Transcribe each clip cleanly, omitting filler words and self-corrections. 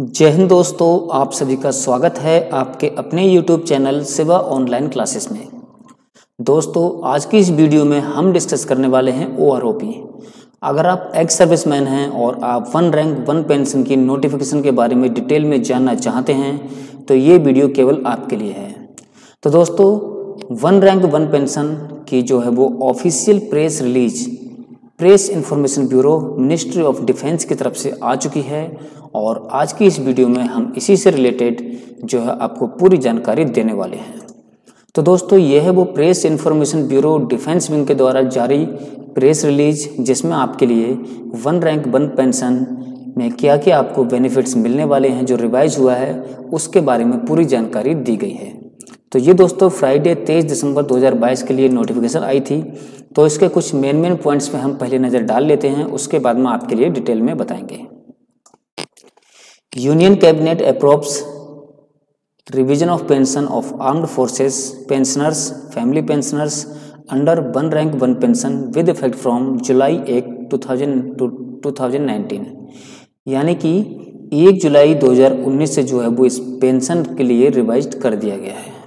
जय हिंद दोस्तों, आप सभी का स्वागत है आपके अपने YouTube channel Shiva online classes में। दोस्तों, आज की इस वीडियो में हम डिस्कस करने वाले हैं OROP। अगर आप एक्स सर्विसमैन हैं और आप वन रैंक वन पेंशन की नोटिफिकेशन के बारे में डिटेल में जानना चाहते हैं तो ये वीडियो केवल आपके लिए है। तो दोस्तों, वन रैंक वन पेंशन की जो है वो official press release press information bureau ministry of defence की तरफ से आ चुकी है और आज की इस वीडियो में हम इसी से रिलेटेड जो है आपको पूरी जानकारी देने वाले हैं। तो दोस्तों, यह है वो press information bureau defence wing के द्वारा जारी प्रेस रिलीज जिसमें आपके लिए वन रैंक वन पेंशन में क्या क्या आपको बेनिफिट्स मिलने वाले हैं जो रिवाइज हुआ है उसके बारे में पूरी जानकारी दी गई है। तो ये दोस्तों फ्राइडे 23 दिसंबर 2022 के लिए नोटिफिकेशन आई थी। तो इसके कुछ मेन पॉइंट्स पे हम पहले नज़र डाल लेते हैं, उसके बाद में आपके लिए डिटेल में बताएंगे। Union cabinet approves revision of pension of armed forces pensioners family pensioners under one rank one pension with effect from July 1, 2019। यानी कि 1 जुलाई 2019 से जो है वो इस पेंशन के लिए रिवाइज कर दिया गया है।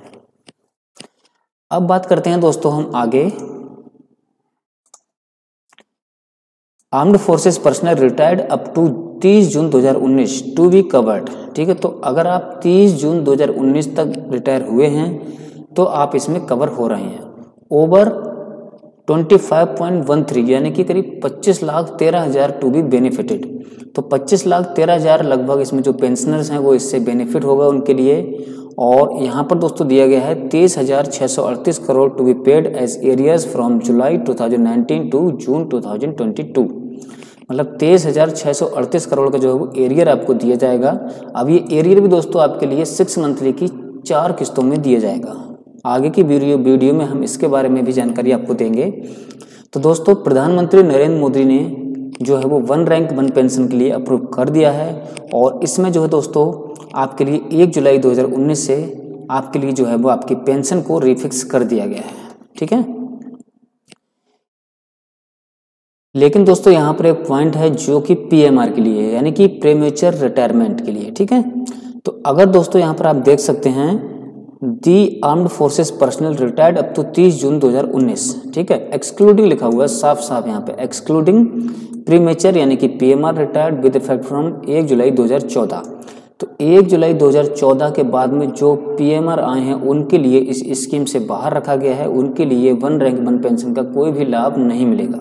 अब बात करते हैं दोस्तों हम आगे armed forces personnel retired up to 30 June 2019 to be covered. ठीक है, तो अगर आप 30 जून 2019 तक रिटायर हुए हैं तो आप इसमें कवर हो रहे हैं। ओवर 25.13 यानी कि करीब 25,13,000 टू बी बेनिफिटेड। तो 25,13,000 लगभग इसमें जो पेंशनर्स हैं वो इससे बेनिफिट होगा उनके लिए। और यहाँ पर दोस्तों दिया गया है 30,638 crore to be paid as arrears from July 2019 to June 2022। मतलब 30,638 करोड़ का जो है वो एरियर आपको दिया जाएगा। अब ये एरियर भी दोस्तों आपके लिए 6 मंथली की 4 किस्तों में दिया जाएगा। आगे की वीडियो में हम इसके बारे में भी जानकारी आपको देंगे। तो दोस्तों, प्रधानमंत्री नरेंद्र मोदी ने जो है वो वन रैंक वन पेंशन के लिए अप्रूव कर दिया है और इसमें जो है दोस्तों आपके लिए 1 जुलाई 2019 से आपके लिए जो है वो आपकी पेंशन को रिफिक्स कर दिया गया है। ठीक है, लेकिन दोस्तों यहाँ पर एक पॉइंट है जो कि PMR के लिए यानी कि प्रीमेच्योर रिटायरमेंट के लिए। ठीक है, तो अगर दोस्तों यहाँ पर आप देख सकते हैं the armed forces personnel retired up to 30 June 2019। ठीक है, एक्सक्लूडिंग लिखा हुआ है साफ साफ यहाँ पे, एक्सक्लूडिंग प्रीमेच्योर यानी कि PMR retired with effect from 1 July 2014। तो 1 जुलाई 2014 के बाद में जो PMR आए हैं उनके लिए इस स्कीम से बाहर रखा गया है, उनके लिए वन रैंक वन पेंशन का कोई भी लाभ नहीं मिलेगा।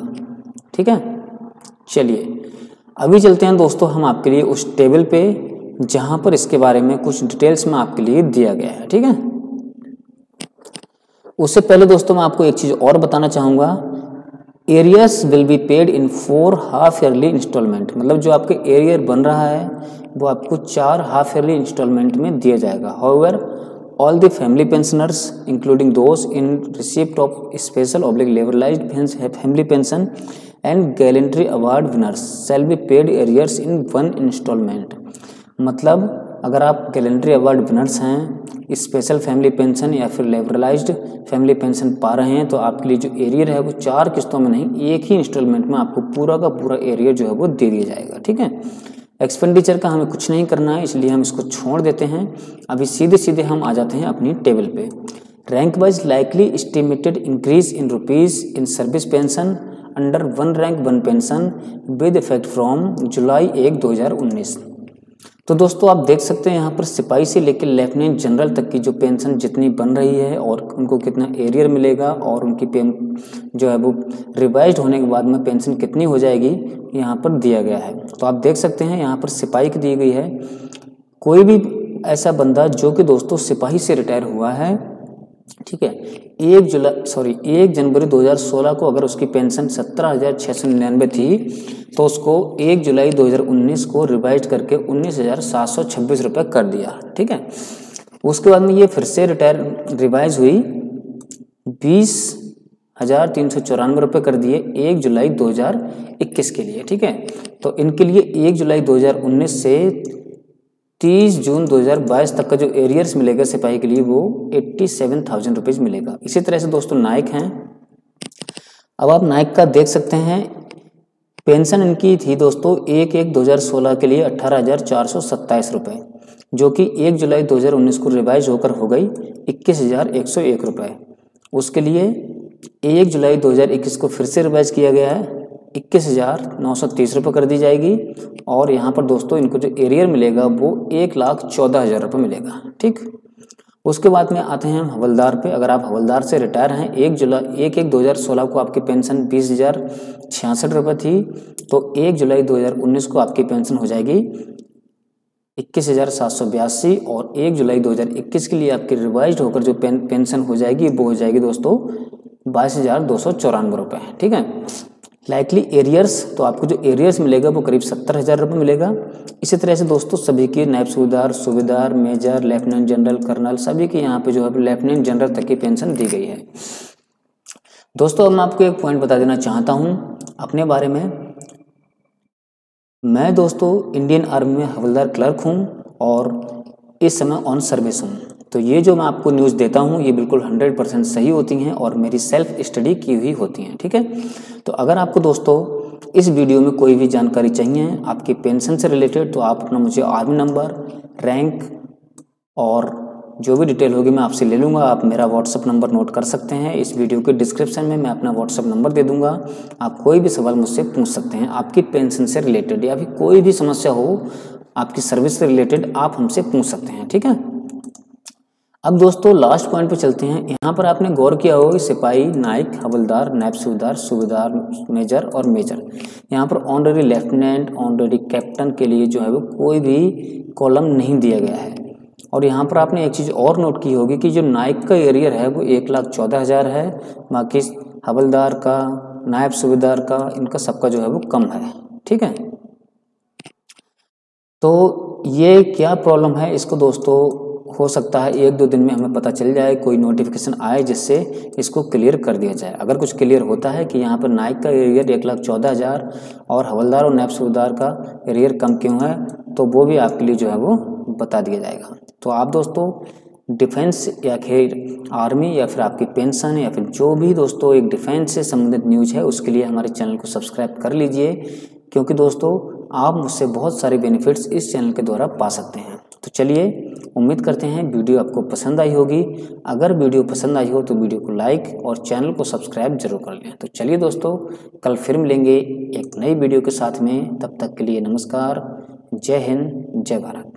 ठीक है, चलिए अभी चलते हैं दोस्तों हम आपके लिए उस टेबल पे जहां पर इसके बारे में कुछ डिटेल्स में आपके लिए दिया गया है। ठीक है, उससे पहले दोस्तों मैं आपको एक चीज़ और बताना चाहूँगा। Arrears will be paid in 4 half yearly instalment. मतलब जो आपके एरियर बन रहा है वो आपको 4 हाफ ईयरली इंस्टॉलमेंट में दिया जाएगा। However all the family pensioners including those in receipt of special oblique लेवरलाइज family pension and gallantry award winners shall be paid arrears in 1 instalment. मतलब अगर आप गैलेंट्री अवार्ड विनर्स हैं, स्पेशल फैमिली पेंशन या फिर लेवरलाइज्ड फैमिली पेंशन पा रहे हैं तो आपके लिए जो एरियर है वो 4 किस्तों में नहीं, 1 ही इंस्टॉलमेंट में आपको पूरा का पूरा एरियर जो है वो दे दिया जाएगा। ठीक है, एक्सपेंडिचर का हमें कुछ नहीं करना है इसलिए हम इसको छोड़ देते हैं। अभी सीधे हम आ जाते हैं अपनी टेबल पे। Rank wise likely estimated increase in rupees in service pension under one rank one pension with effect from July 1, 2019। तो दोस्तों आप देख सकते हैं यहाँ पर सिपाही से लेकर लेफ्टिनेंट जनरल तक की जो पेंशन जितनी बन रही है और उनको कितना एरियर मिलेगा और उनकी जो है वो रिवाइज होने के बाद में पेंशन कितनी हो जाएगी यहाँ पर दिया गया है। तो आप देख सकते हैं यहाँ पर सिपाही की दी गई है। कोई भी ऐसा बंदा जो कि दोस्तों सिपाही से रिटायर हुआ है, ठीक है, 1 जनवरी 2016 को अगर उसकी पेंशन 17,699 थी तो उसको 1 जुलाई 2019 को रिवाइज करके 19,726 रुपये कर दिया। ठीक है, उसके बाद में ये फिर से रिवाइज हुई, 20,394 रुपये कर दिए 1 जुलाई 2021 के लिए। ठीक है, तो इनके लिए 1 जुलाई 2019 से 30 जून 2022 तक का जो एरियर्स मिलेगा सिपाही के लिए वो 87,000 रुपीज़ मिलेगा। इसी तरह से दोस्तों नायक हैं। अब आप नायक का देख सकते हैं पेंशन इनकी थी दोस्तों 1/1/2016 के लिए 18,427 रुपये, जो कि 1 जुलाई 2019 को रिवाइज होकर हो गई 21,101 रुपये। उसके लिए 1 जुलाई 2021 को फिर से रिवाइज किया गया है, 21,930 रुपये कर दी जाएगी। और यहाँ पर दोस्तों इनको जो एरियर मिलेगा वो 1,14,000 रुपये मिलेगा। ठीक, उसके बाद में आते हैं हम हवलदार पे। अगर आप हवलदार से रिटायर हैं 1 जुलाई 2016 को आपकी पेंशन 20,066 रुपये थी, तो 1 जुलाई 2019 को आपकी पेंशन हो जाएगी 21,782। और 1 जुलाई 2021 के लिए आपकी रिवाइज होकर जो पेंशन हो जाएगी वो हो जाएगी दोस्तों 22,294 रुपये। ठीक है, लाइकली एरियर्स, तो आपको जो एरियर्स मिलेगा वो करीब 70,000 रुपये मिलेगा। इसी तरह से दोस्तों सभी के नायब सूबेदार, सूबेदार, मेजर, लेफ्टिनेंट जनरल, कर्नल, सभी के यहाँ पे जो है लेफ्टिनेंट जनरल तक की पेंशन दी गई है। दोस्तों अब मैं आपको एक पॉइंट बता देना चाहता हूँ अपने बारे में। मैं दोस्तों इंडियन आर्मी में हवलदार क्लर्क हूँ और इस समय ऑन सर्विस हूँ। तो ये जो मैं आपको न्यूज़ देता हूँ ये बिल्कुल 100% सही होती हैं और मेरी सेल्फ स्टडी की हुई होती हैं। ठीक है, तो अगर आपको दोस्तों इस वीडियो में कोई भी जानकारी चाहिए आपकी पेंशन से रिलेटेड, तो आप अपना मुझे आर्मी नंबर, रैंक और जो भी डिटेल होगी मैं आपसे ले लूँगा। आप मेरा व्हाट्सअप नंबर नोट कर सकते हैं, इस वीडियो के डिस्क्रिप्शन में मैं अपना व्हाट्सअप नंबर दे दूँगा। आप कोई भी सवाल मुझसे पूछ सकते हैं आपकी पेंशन से रिलेटेड, या फिर कोई भी समस्या हो आपकी सर्विस से रिलेटेड आप हमसे पूछ सकते हैं। ठीक है, अब दोस्तों लास्ट पॉइंट पे चलते हैं। यहाँ पर आपने गौर किया होगा कि सिपाही, नायक, हवलदार, नायब सूबेदार, सूबेदार, मेजर और मेजर, यहाँ पर ऑनरेरी लेफ्टिनेंट, ऑनरेरी कैप्टन के लिए जो है वो कोई भी कॉलम नहीं दिया गया है। और यहाँ पर आपने एक चीज़ और नोट की होगी कि जो नायक का एरियर है वो 1,14,000 है, बाकी हवलदार का, नायब सूबेदार का, इनका सबका जो है वो कम है। ठीक है, तो ये क्या प्रॉब्लम है, इसको दोस्तों हो सकता है 1-2 दिन में हमें पता चल जाए, कोई नोटिफिकेशन आए जिससे इसको क्लियर कर दिया जाए। अगर कुछ क्लियर होता है कि यहाँ पर नायक का एरियर 1,14,000 और हवलदार और नायब सूबेदार का एरियर कम क्यों है, तो वो भी आपके लिए जो है वो बता दिया जाएगा। तो आप दोस्तों डिफेंस या फिर आर्मी या फिर आपकी पेंशन या फिर जो भी दोस्तों एक डिफेंस से संबंधित न्यूज़ है उसके लिए हमारे चैनल को सब्सक्राइब कर लीजिए, क्योंकि दोस्तों आप मुझसे बहुत सारे बेनिफिट्स इस चैनल के द्वारा पा सकते हैं। तो चलिए, उम्मीद करते हैं वीडियो आपको पसंद आई होगी। अगर वीडियो पसंद आई हो तो वीडियो को लाइक और चैनल को सब्सक्राइब जरूर कर लें। तो चलिए दोस्तों, कल फिर मिलेंगे एक नई वीडियो के साथ में। तब तक के लिए नमस्कार, जय हिंद, जय भारत।